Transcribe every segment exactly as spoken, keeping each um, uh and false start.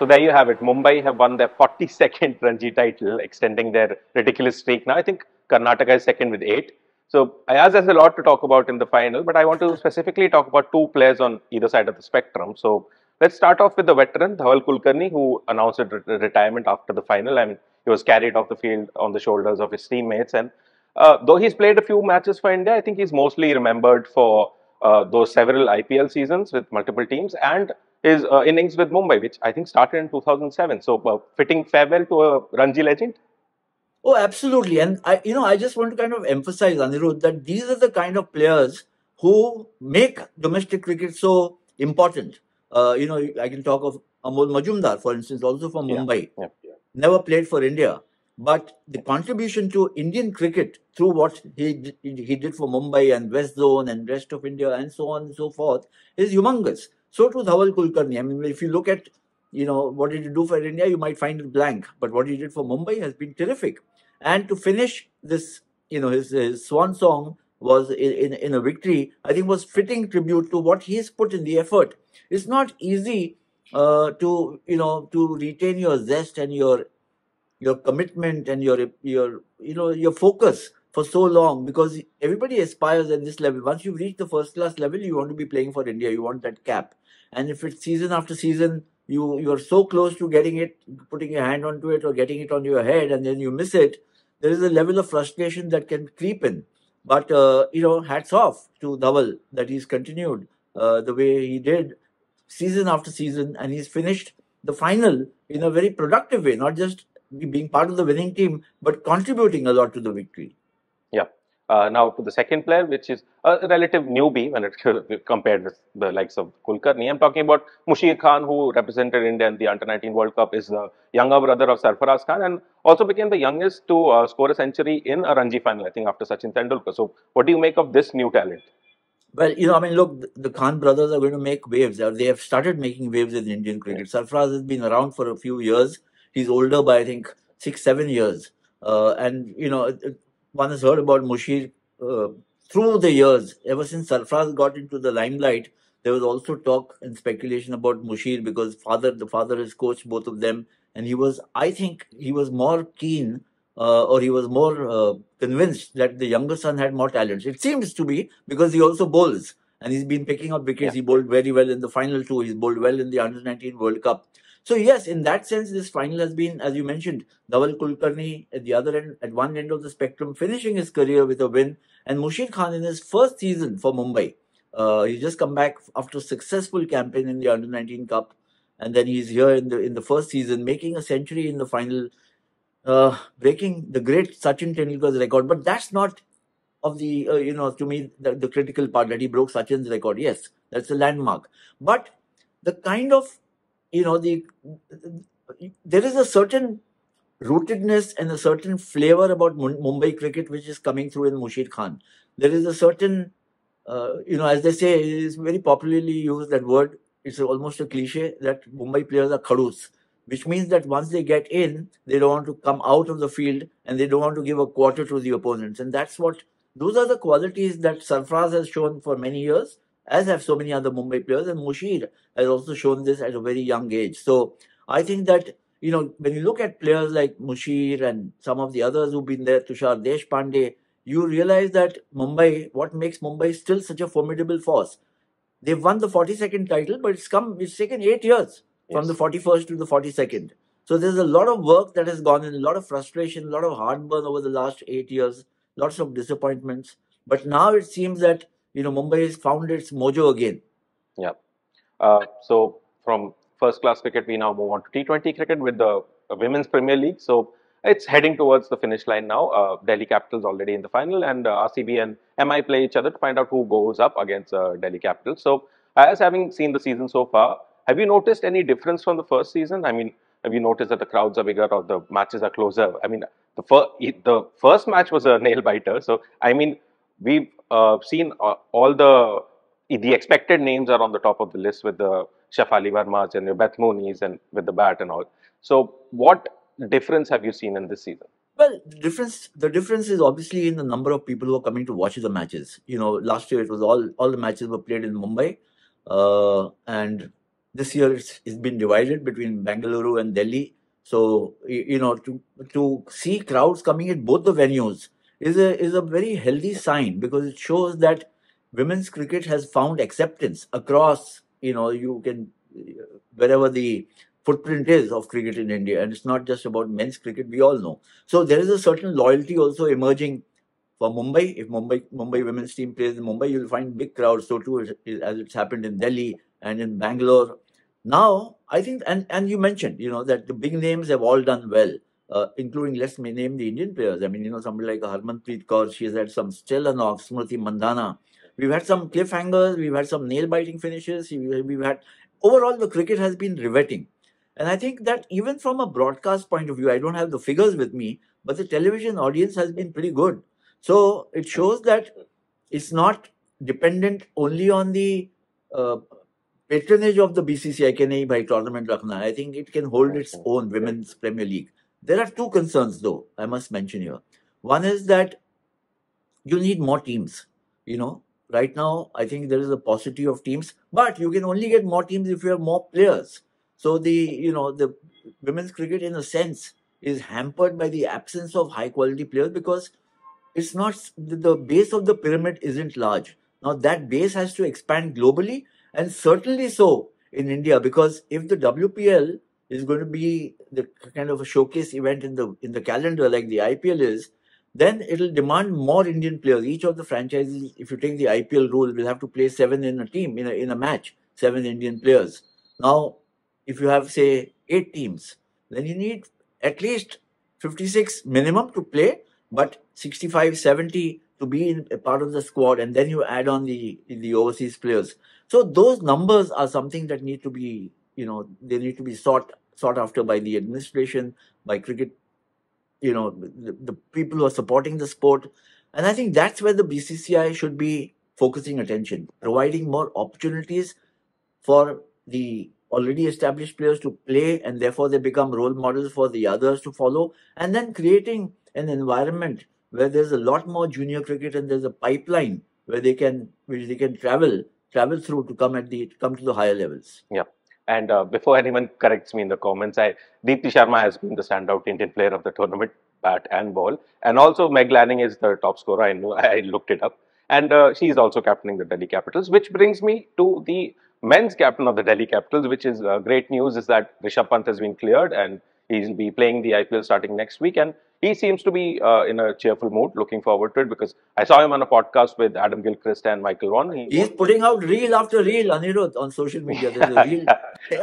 So there you have it. Mumbai have won their forty-second Ranji title, extending their ridiculous streak. Now I think Karnataka is second with eight. So Ayaz has a lot to talk about in the final, but I want to specifically talk about two players on either side of the spectrum. So let's start off with the veteran Dhawal Kulkarni, who announced re retirement after the final. I mean, he was carried off the field on the shoulders of his teammates. And uh, though he's played a few matches for India, I think he's mostly remembered for uh, those several I P L seasons with multiple teams and his uh, innings with Mumbai, which I think started in two thousand seven. So uh, fitting farewell to a Ranji legend. Oh, absolutely. And, I, you know, I just want to kind of emphasize, Anirudh, that these are the kind of players who make domestic cricket so important. Uh, you know, I can talk of Amol Majumdar, for instance, also from yeah. Mumbai. Yeah. Yeah. Never played for India. But the contribution to Indian cricket through what he, he did for Mumbai and West Zone and rest of India and so on and so forth is humongous. So too Dhawal Kulkarni. I mean, if you look at, you know, what did he do for India, you might find it blank. But what he did for Mumbai has been terrific. And to finish this, you know, his, his swan song was in, in, in a victory, I think was fitting tribute to what he's put in the effort. It's not easy uh, to, you know, to retain your zest and your your commitment and your, your, you know, your focus for so long, because everybody aspires at this level. Once you've reached the first class level, you want to be playing for India. You want that cap. And if it's season after season, You, you are so close to getting it, putting your hand onto it or getting it on your head and then you miss it, there is a level of frustration that can creep in. But, uh, you know, hats off to Dhawal that he's continued uh, the way he did season after season, and he's finished the final in a very productive way, not just being part of the winning team, but contributing a lot to the victory. Yeah. Uh, now to the second player, which is a relative newbie when it compared with the likes of Kulkarni. I'm talking about Mushir Khan, who represented India in the under nineteen World Cup, is the younger brother of Sarfaraz Khan and also became the youngest to uh, score a century in a Ranji final, I think, after Sachin Tendulkar. So what do you make of this new talent? Well, you know, I mean, look, the Khan brothers are going to make waves. They have started making waves in Indian cricket. Yeah. Sarfaraz has been around for a few years. He's older by, I think, six, seven years. Uh, and, you know... It, one has heard about Mushir uh, through the years. Ever since Sarfaraz got into the limelight, there was also talk and speculation about Mushir because father, the father has coached both of them. And he was, I think, he was more keen uh, or he was more uh, convinced that the younger son had more talent. It seems to be because he also bowls and he's been picking up wickets. Yeah. He bowled very well in the final two. He's bowled well in the under nineteen World Cup. So, yes, in that sense, this final has been, as you mentioned, Dhawal Kulkarni at the other end, at one end of the spectrum, finishing his career with a win. And Mushir Khan in his first season for Mumbai. Uh, he's just come back after a successful campaign in the under nineteen Cup. And then he's here in the in the first season, making a century in the final, uh, breaking the great Sachin Tendulkar's record. But that's not of the, uh, you know, to me, the, the critical part that he broke Sachin's record. Yes, that's a landmark. But the kind of You know, the, there is a certain rootedness and a certain flavor about Mumbai cricket which is coming through in Mushir Khan. There is a certain, uh, you know, as they say, it is very popularly used, that word, it's almost a cliche, that Mumbai players are khadus, which means that once they get in, they don't want to come out of the field and they don't want to give a quarter to the opponents. And that's what, those are the qualities that Sarfaraz has shown for many years, as have so many other Mumbai players, and Mushir has also shown this at a very young age. So I think that, you know, when you look at players like Mushir and some of the others who've been there, Tushar Deshpande, you realize that Mumbai, what makes Mumbai still such a formidable force? They've won the forty-second title, but it's come, it's taken eight years yes. from the forty-first to the forty-second. So there's a lot of work that has gone in, a lot of frustration, a lot of heartburn over the last eight years, lots of disappointments. But now it seems that you know, Mumbai has found its mojo again. Yeah. Uh, so, from first-class cricket, we now move on to T twenty cricket with the uh, Women's Premier League. So, it's heading towards the finish line now. Uh, Delhi Capitals already in the final, and uh, R C B and M I play each other to find out who goes up against uh, Delhi Capitals. So, as having seen the season so far, have you noticed any difference from the first season? I mean, have you noticed that the crowds are bigger or the matches are closer? I mean, the, fir the first match was a nail-biter. So, I mean, we've uh, seen uh, all the the expected names are on the top of the list with the Shafali Vermas and your Beth Moonies and with the bat and all. So, what difference have you seen in this season? Well, the difference the difference is obviously in the number of people who are coming to watch the matches. You know, last year it was all all the matches were played in Mumbai, uh, and This year it's, it's been divided between Bengaluru and Delhi. So, you know, to, to see crowds coming at both the venues is a, is a very healthy sign, because it shows that women's cricket has found acceptance across, you know, you can, wherever the footprint is of cricket in India. And it's not just about men's cricket, we all know. So there is a certain loyalty also emerging for Mumbai. If Mumbai, Mumbai women's team plays in Mumbai, you'll find big crowds. So too, as it's happened in Delhi and in Bangalore. Now, I think, and, and you mentioned, you know, that the big names have all done well, uh, including, let's name the Indian players. I mean, you know, somebody like Harmanpreet Kaur, she has had some stellar knocks, Smriti Mandana. We've had some cliffhangers, we've had some nail-biting finishes, we've had, overall the cricket has been riveting. And I think that even from a broadcast point of view, I don't have the figures with me, but the television audience has been pretty good. So it shows that it's not dependent only on the uh, patronage of the B C C I ke nahi bhai tournament rakhna. I think it can hold its own, Women's Premier League. There are two concerns though, I must mention here. One is that you need more teams, you know. Right now, I think there is a paucity of teams, but you can only get more teams if you have more players. So the, you know, the women's cricket in a sense is hampered by the absence of high quality players, because it's not, the base of the pyramid isn't large. Now that base has to expand globally, and certainly so in India, because if the W P L is going to be the kind of a showcase event in the, in the calendar like the I P L is, then it will demand more Indian players. Each of the franchises, if you take the I P L rule, will have to play seven in a team, in a, in a match, seven Indian players. Now, if you have, say, eight teams, then you need at least fifty-six minimum to play, but sixty-five, seventy to be in a part of the squad, and then you add on the, the overseas players. So those numbers are something that need to be, you know, they need to be sought, sought after by the administration, by cricket, you know, the, the people who are supporting the sport. And I think that's where the B C C I should be focusing attention, providing more opportunities for the already established players to play, and therefore they become role models for the others to follow. And then creating an environment where there's a lot more junior cricket, and there's a pipeline where they can, which they can travel, travel through to come at the, to come to the higher levels. Yeah. And uh, before anyone corrects me in the comments, I, Deepti Sharma has been the standout Indian player of the tournament, bat and ball. And also Meg Lanning is the top scorer. I know, I looked it up. And uh, she is also captaining the Delhi Capitals, which brings me to the men's captain of the Delhi Capitals, which is uh, great news is that Rishabh Pant has been cleared and he'll be playing the I P L starting next week. And he seems to be uh, in a cheerful mood, looking forward to it, because I saw him on a podcast with Adam Gilchrist and Michael Vaughan. He He's putting out reel after reel, Anirudh, on social media. There's a reel.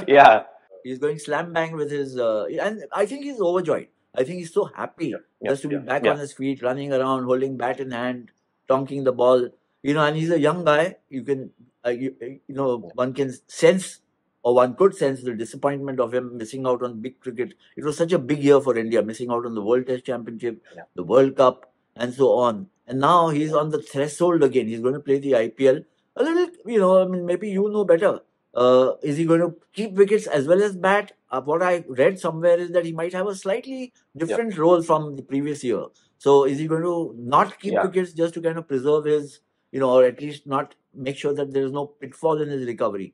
Yeah. He's going slam bang with his... Uh, and I think he's overjoyed. I think he's so happy yeah. Yeah. just to be yeah. back yeah. on his feet, running around, holding bat in hand, tonking the ball. You know, and he's a young guy. You can, uh, you, you know, one can sense... Or one could sense the disappointment of him missing out on big cricket. It was such a big year for India, missing out on the World Test Championship, yeah. the World Cup, and so on. And now he's on the threshold again. He's going to play the I P L. A little, you know, I mean, maybe you know better. Uh, is he going to keep wickets as well as bat? Uh, what I read somewhere is that he might have a slightly different yeah. role from the previous year. So is he going to not keep yeah. wickets just to kind of preserve his, you know, or at least not make sure that there is no pitfall in his recovery?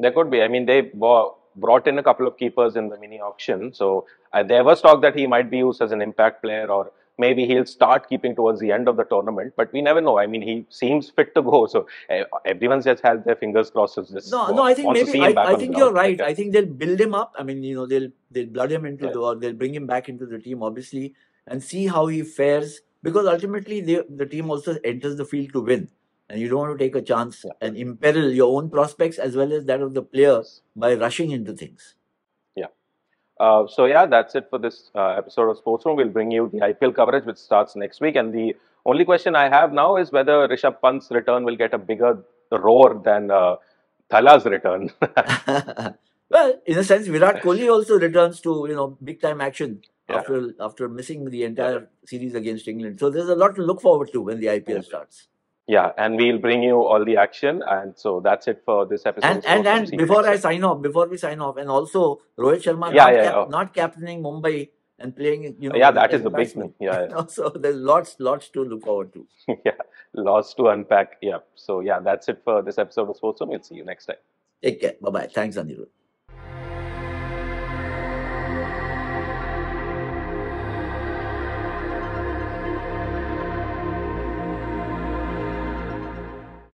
There could be. I mean, they brought in a couple of keepers in the mini auction. So uh, there was talk that he might be used as an impact player, or maybe he'll start keeping towards the end of the tournament. But we never know. I mean, he seems fit to go. So uh, everyone just has their fingers crossed. Just no, no. I think maybe I, I think you're right. I think they'll build him up. I mean, you know, they'll they'll blood him into yeah. the, or they'll bring him back into the team, obviously, and see how he fares. Because ultimately, they, the team also enters the field to win. And you don't want to take a chance yeah. and imperil your own prospects as well as that of the players by rushing into things. Yeah. Uh, so, yeah, that's it for this uh, episode of Sports Room. We'll bring you the I P L coverage, which starts next week. And the only question I have now is whether Rishabh Pant's return will get a bigger roar than uh, Thala's return. Well, in a sense, Virat Kohli also returns to, you know, big-time action yeah. after, after missing the entire series against England. So, there's a lot to look forward to when the I P L starts. Yeah, and we'll bring you all the action. And so that's it for this episode. And and, and before I sign off, before we sign off, and also Rohit Sharma yeah, not, yeah, cap oh. not captaining Mumbai and playing, you know. Yeah, that is the big thing. Yeah, yeah. So there's lots, lots to look forward to. Yeah, lots to unpack. Yeah. So yeah, that's it for this episode of Sports Room. We'll see you next time. Take care. Bye-bye. Thanks, Anirudh.